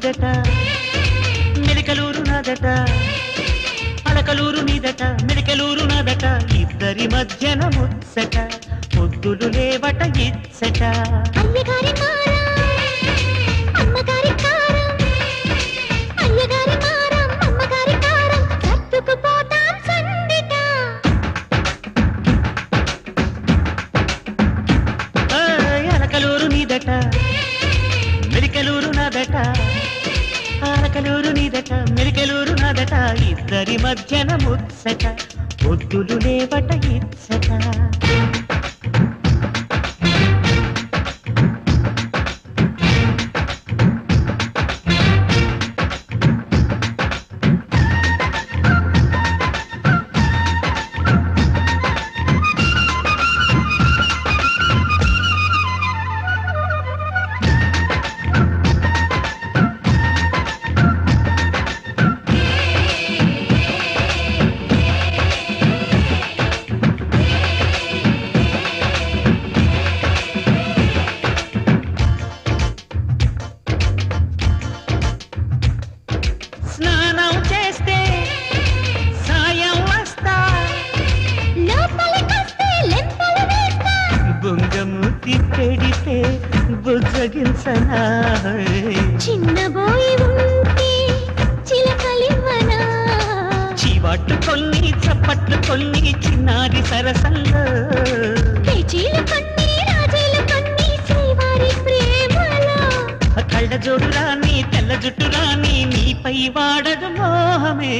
needata, Melikaluru nadata, Alakaluru needata, Melikaluru nadata, iddari madhyana mutsata, muddulu levata itsata. Ayyagari karam, ammagari karam, ayyagari karam, ammagari karam, kattuku potam sandita. Ay Alakaluru needata. Melikaluru nadata, Alakaluru needata, Melikaluru nadata, iddari madhyana mutsata, muddulu levata itsata. చిన్నబోయి ఉంటే చిలకలివనా, చీవాట్లు కొన్ని చప్పట్లు కొన్ని చిన్నారి సరసల్లో, పేచీల కొన్ని రాజీల కొన్ని శ్రీవారి ప్రేమలో, కళ్ళ జోడు రాని తెల్ల జుట్టు రాని నీపై వాడదు మోహమే.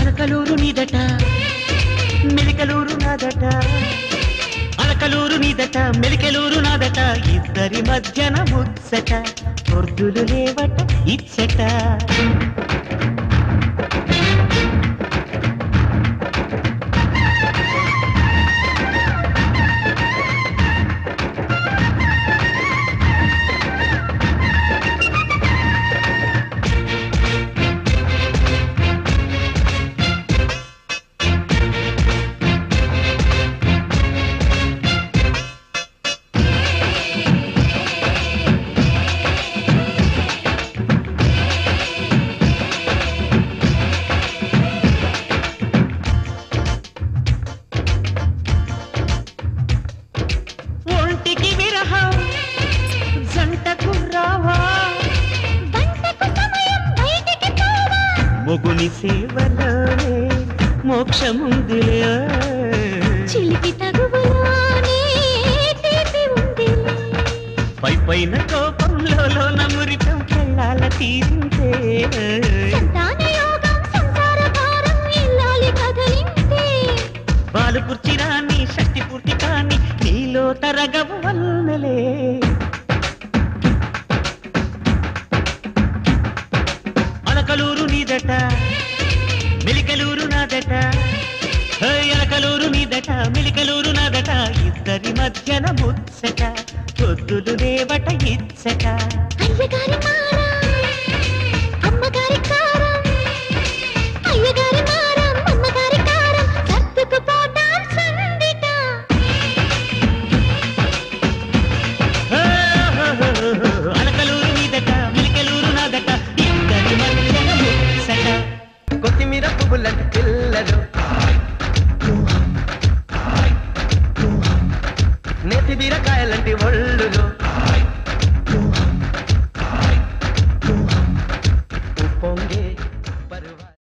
అలకలూరు నీదట మెలికలూరు నాదట, అలకలూరు నీదట మెలికలూరు నాదట, ఇద్దరి మధ్యన ముచ్చట, పొర్దులు లేవట ఇచ్చట. ముగుని సేవలోనే మోక్షముందిలే, చిలికి తగువలోనే తీపి ఉందిలే, పై పైన కోపంలో మురితం కళ్ళాల తీరిందే, సంతాన యోగం సంసార భారం ఇల్లాలి కదలిందే, బాలు పూర్తి రాని శక్తి పూర్తి కాని నీలో తరగవు వల్లలే. అలకలూరు నీదట మెలికలూరు నాదట, అలకలూరు నీదట మెలికలూరు నాదట, ఇద్దరి మధ్యన ముచ్చట, పొద్దులు లేవట ఇచ్చట. అయ్యగారి కారం అమ్మగారి కారం, అయ్యగారి కారం అమ్మగారి కారం, కత్తుకు పోతాం సందిట. అలకలూరు నీదట మెలికలూరు నాదట, ఇద్దరి మధ్యన ముచ్చట, కొత్తిమీర పువ్వులంటే పిల్లలు, నేతి బీరకాయలంటే ఒళ్ళు.